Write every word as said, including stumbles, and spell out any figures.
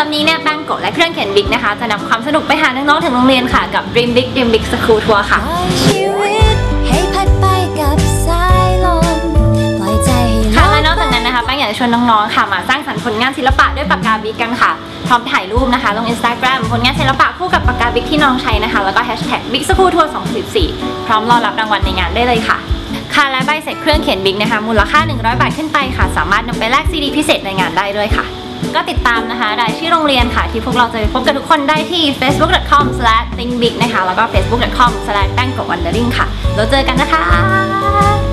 อมนี้เนี่ยแป้งโกะและเครื่องเขียนบิ๊กนะคะจะนำความสนุกไปหาน้องๆถึงโรงเรียนค่ะกับ Dream Big Dream Big School Tour ค่ะแป้งอยากจะชวนน้องๆค่ะมาสร้างสรรค์ผลงานศิลปะด้วยปากกาบิ๊กกันค่ะพร้อมถ่ายรูปนะคะลง Instagram ผลงานศิลปะคู่กับปากกาบิ๊กที่น้องใช้นะคะแล้วก็ แฮชแท็กบิ๊กสกูลทัวร์สองพันสิบสี่ พร้อมรอรับรางวัลในงานได้เลยค่ะค่ะและใบเสร็จเครื่องเขียนบิ๊กนะคะมูลค่าหนึ่งร้อยบาทขึ้นไปค่ะสามารถนำไปแลกซีดีพิเศษในงานได้ด้วยค่ะก็ติดตามนะคะรายชื่อโรงเรียนค่ะที่พวกเราจะพบกันทุกคนได้ที่ เฟซบุ๊ก ดอท คอม สแลช thinkbic นะคะแล้วก็ เฟซบุ๊ก ดอท คอม สแลช thinkbigunderling ค่ะแล้วเจอกันนะคะ